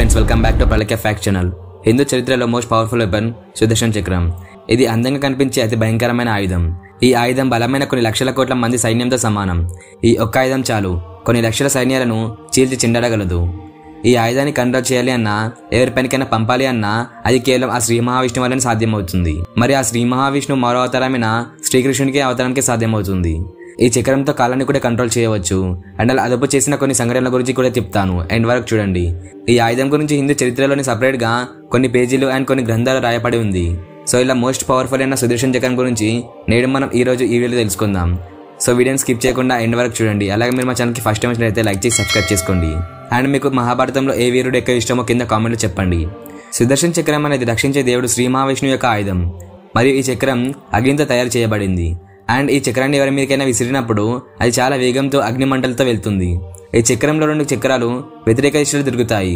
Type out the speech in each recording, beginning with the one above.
Friends welcome back to पलके fact channel Hindu చరిత్రలో most powerful weapon సుదర్శన చక్రం। ఇది అందంగా కనిపించే అతి భయంకరమైన ఆయుధం। ఈ ఆయుధం బలమైన కొన్ని లక్షల కోట్ల మంది సైన్యంతో సమానం। ఈ ఒక్క ఆయుధం చాలు కొన్ని లక్షల సైన్యాలను చీల్చి చిండడగలదు। ఈ ఆయుధాన్ని కంట్రోల్ చేయాలి అన్నా ఎవరి పనికైనా పంపాలి అన్నా అది కేవలం ఆ శ్రీ మహావిష్ణువు వల్లనే సాధ్యమవుతుంది। మరి ఆ శ్రీ మహావిష్ణువు మరో అవతారమైన శ్రీకృష్ణుడికి అవతారానికి సాధ్యమవుతుంది। ఈ చక్రంతో కాలాన్ని కూడా కంట్రోల్ చేయవచ్చు అండ్ అలా అదుపు చేసిన కొన్ని సంఘటనల గురించి కూడా చెప్తాను, ఎండ్ వరకు చూడండి। ఈ ఆయుధం గురించి హిందూ చరిత్రలోనే సపరేట్ గా కొన్ని పేజీలు అండ్ కొన్ని గ్రంథాలు రాయబడి ఉంది। సో ఇలా మోస్ట్ పవర్ఫుల్ అయిన సుదర్శన చక్రం గురించి నేడు మనం ఈ రోజు ఈ వీడియోలో తెలుసుకుందాం। సో వీడియోని స్కిప్ చేయకుండా ఎండ్ వరకు చూడండి। అలాగే మీరు మా ఛానల్కి ఫస్ట్ టైం వచ్చినట్లయితే లైక్ చేసి సబ్స్క్రైబ్ చేసుకోండి అండ్ మీకు మహాభారతంలో ఏ వీరుడు ఎక్కువ ఇష్టమో కింద కామెంట్లో చెప్పండి। సుదర్శన చక్రం అనేది రక్షించే దేవుడు శ్రీ మహావిష్ణువు యొక్క ఆయుధం మరియు ఈ చక్రం అగ్నితో తయారు చేయబడింది అండ్ ఈ చక్రాన్ని ఎవరి మీదకైనా విసిరినప్పుడు అది చాలా వేగంతో అగ్నిమంటలతో వెళ్తుంది। ఈ చక్రంలో రెండు చక్రాలు వ్యతిరేక దిశలో తిరుగుతాయి।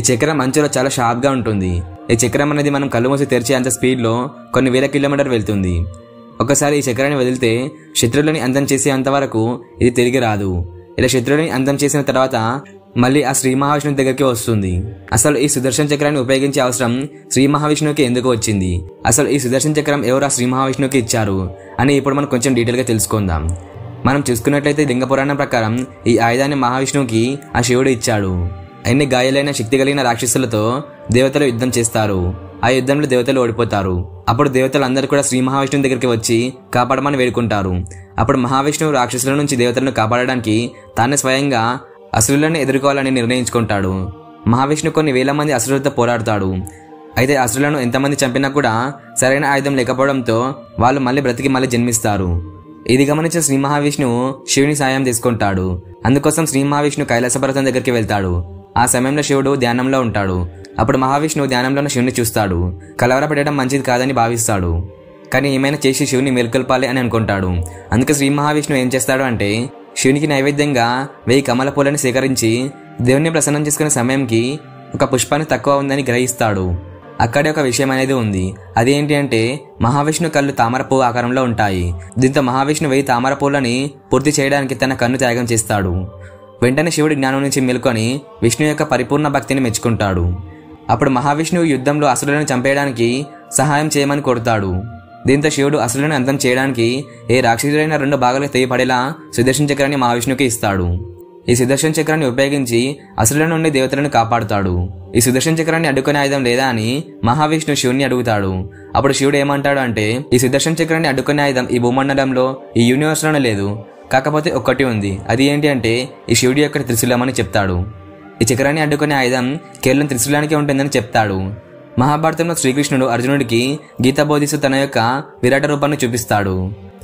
ఈ చక్రం అంచులో చాలా షార్ప్గా ఉంటుంది। ఈ చక్రం అనేది మనం కళ్ళు మూసి తెరిచే అంత స్పీడ్లో కొన్ని వేల కిలోమీటర్ వెళ్తుంది। ఒకసారి ఈ చక్రాన్ని వదిలితే శత్రువులని అంతం చేసే అంతవరకు ఇది తిరిగి రాదు। ఇలా శత్రువులని అంతం చేసిన తర్వాత మళ్ళీ ఆ శ్రీ మహావిష్ణువు దగ్గరికి వస్తుంది। అసలు ఈ సుదర్శన చక్రాన్ని ఉపయోగించే అవసరం శ్రీ మహావిష్ణువుకి ఎందుకు వచ్చింది, అసలు ఈ సుదర్శన చక్రం ఎవరు ఆ శ్రీ మహావిష్ణువుకి ఇచ్చారు అని ఇప్పుడు మనం కొంచెం డీటెయిల్గా తెలుసుకుందాం। మనం చూసుకున్నట్లయితే లింగ పురాణం ప్రకారం ఈ ఆయుధాన్ని మహావిష్ణువుకి ఆ శివుడు ఇచ్చాడు। ఎన్ని గాయాలైన శక్తి కలిగిన రాక్షసులతో దేవతలు యుద్ధం చేస్తారు, ఆ యుద్ధంలో దేవతలు ఓడిపోతారు। అప్పుడు దేవతలు అందరూ కూడా శ్రీ మహావిష్ణువు దగ్గరికి వచ్చి కాపాడమని వేడుకుంటారు। అప్పుడు మహావిష్ణువు రాక్షసుల నుంచి దేవతలను కాపాడడానికి తానే స్వయంగా అసురులను ఎదుర్కోవాలని నిర్ణయించుకుంటాడు। మహావిష్ణు కొన్ని వేల మంది అసురులతో పోరాడతాడు। అయితే అసురులను ఎంతమంది చంపినా కూడా సరైన ఆయుధం లేకపోవడంతో వాళ్ళు మళ్ళీ బ్రతికి మళ్ళీ జన్మిస్తారు। ఇది గమనించిన శ్రీ మహావిష్ణువు శివుని సాయం తీసుకుంటాడు। అందుకోసం శ్రీ మహావిష్ణువు కైలాస పర్వతం దగ్గరికి వెళ్తాడు। ఆ సమయంలో శివుడు ధ్యానంలో ఉంటాడు। అప్పుడు మహావిష్ణువు ధ్యానంలో శివుని చూస్తాడు। కలవరపడడం మంచిది కాదని భావిస్తాడు, కానీ ఏమైనా చేసి శివుని మేల్కొల్పాలి అని అనుకుంటాడు। అందుకే శ్రీ మహావిష్ణువు ఏం చేస్తాడు అంటే శివునికి నైవేద్యంగా 1000 కమల పూలను సేకరించి దేవుణ్ణి ప్రసన్నం చేసుకునే సమయంకి ఒక పుష్పాన్ని తక్కువ ఉందని గ్రహిస్తాడు। అక్కడే ఒక విషయం అనేది ఉంది, అదేంటి అంటే మహావిష్ణు కళ్ళు తామర పువ్వు ఆకారంలో ఉంటాయి। దీంతో మహావిష్ణు 1000 తామర పూలని పూర్తి చేయడానికి తన కన్ను త్యాగం చేస్తాడు। వెంటనే శివుడి జ్ఞానం నుంచి మేల్కొని విష్ణు యొక్క పరిపూర్ణ భక్తిని మెచ్చుకుంటాడు। అప్పుడు మహావిష్ణువు యుద్ధంలో అసురులను చంపేయడానికి సహాయం చేయమని కోరుతాడు। దీంతో శివుడు అసురులను అంతం చేయడానికి ఏ రాక్షసులైనా 2 భాగాలకు తెగిపడేలా సుదర్శన చక్రాన్ని మహావిష్ణువుకి ఇస్తాడు। ఈ సుదర్శన చక్రాన్ని ఉపయోగించి అసురుల నుండి దేవతలను కాపాడుతాడు। ఈ సుదర్శన చక్రాన్ని అడ్డుకునే ఆయుధం లేదా అని మహావిష్ణువు శివుని అడుగుతాడు। అప్పుడు శివుడు ఏమంటాడు అంటే ఈ సుదర్శన చక్రాన్ని అడ్డుకునే ఆయుధం ఈ భూమండలంలో ఈ యూనివర్స్లోనే లేదు, కాకపోతే ఒక్కటి ఉంది, అది ఏంటి అంటే ఈ శివుడి యొక్క త్రిశూలం అని చెప్తాడు। ఈ చక్రాన్ని అడ్డుకునే ఆయుధం కేవలం త్రిశూలానికే ఉంటుందని చెప్తాడు। మహాభారతంలో శ్రీకృష్ణుడు అర్జునుడికి గీత బోధిస్తూ తన యొక్క విరాట రూపాన్ని చూపిస్తాడు।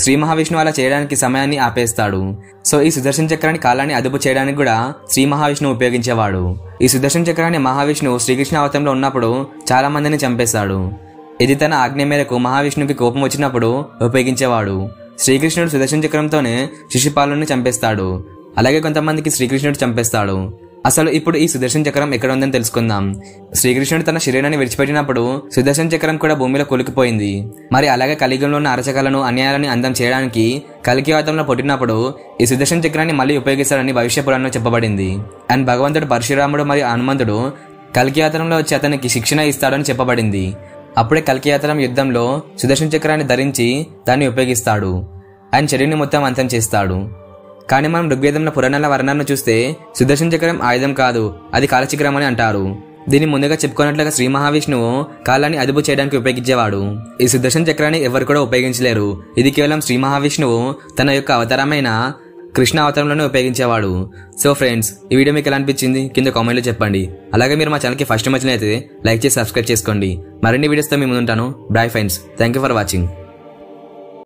శ్రీ మహావిష్ణువు అలా చేయడానికి సమయాన్ని ఆపేస్తాడు। సో ఈ సుదర్శన చక్రాన్ని కాలాన్ని అదుపు చేయడానికి కూడా శ్రీ మహావిష్ణువు ఉపయోగించేవాడు। ఈ సుదర్శన చక్రాన్ని మహావిష్ణువు శ్రీకృష్ణ అవతారంలో ఉన్నప్పుడు చాలా మందిని చంపేశాడు। ఇది తన ఆజ్ఞ మేరకు మహావిష్ణువుకి కోపం వచ్చినప్పుడు ఉపయోగించేవాడు। శ్రీకృష్ణుడు సుదర్శన చక్రంతోనే శిశుపాలుని చంపేస్తాడు, అలాగే కొంతమందికి శ్రీకృష్ణుడు చంపేస్తాడు। అసలు ఇప్పుడు ఈ సుదర్శన చక్రం ఎక్కడ ఉందని తెలుసుకుందాం। శ్రీకృష్ణుడు తన శరీరాన్ని విడిచిపెట్టినప్పుడు సుదర్శన చక్రం కూడా భూమిలో కొలికిపోయింది। మరి అలాగే కలియుగంలో ఉన్న అరచకాలను అన్యాయాలను అంతం చేయడానికి కలికి అవతారంలో పుట్టినప్పుడు ఈ సుదర్శన చక్రాన్ని మళ్ళీ ఉపయోగిస్తారని భవిష్య పురాణంలో చెప్పబడింది అండ్ భగవంతుడు పరశురాముడు మరియు హనుమంతుడు కలికి అవతారంలో వచ్చి అతనికి శిక్షణ ఇస్తాడని చెప్పబడింది। అప్పుడే కలికి అవతారం యుద్ధంలో సుదర్శన చక్రాన్ని ధరించి దాన్ని ఉపయోగిస్తాడు అండ్ శరీరాన్ని మొత్తం అంతం చేస్తాడు। కానీ మనం ఋగ్వేదంలో పురాణాల వర్ణనను చూస్తే సుదర్శన చక్రం ఆయుధం కాదు, అది కాలచక్రం అని అంటారు। దీన్ని ముందుగా చెప్పుకున్నట్లుగా శ్రీ మహావిష్ణువు కాలాన్ని అదుపు చేయడానికి ఉపయోగించేవాడు। ఈ సుదర్శన చక్రాన్ని ఎవరు కూడా ఉపయోగించలేరు, ఇది కేవలం శ్రీ మహావిష్ణువు తన యొక్క అవతారమైన కృష్ణ అవతారంలోనే ఉపయోగించేవాడు। సో ఫ్రెండ్స్, ఈ వీడియో మీకు ఎలా అనిపించింది కింద కామెంట్లో చెప్పండి। అలాగే మీరు మా ఛానల్కి ఫస్ట్ టైం వచ్చినట్లయితే లైక్ చేసి సబ్స్క్రైబ్ చేసుకోండి। మరిన్ని వీడియోస్తో మేము ఉంటాను. Bye friends, thank you for watching.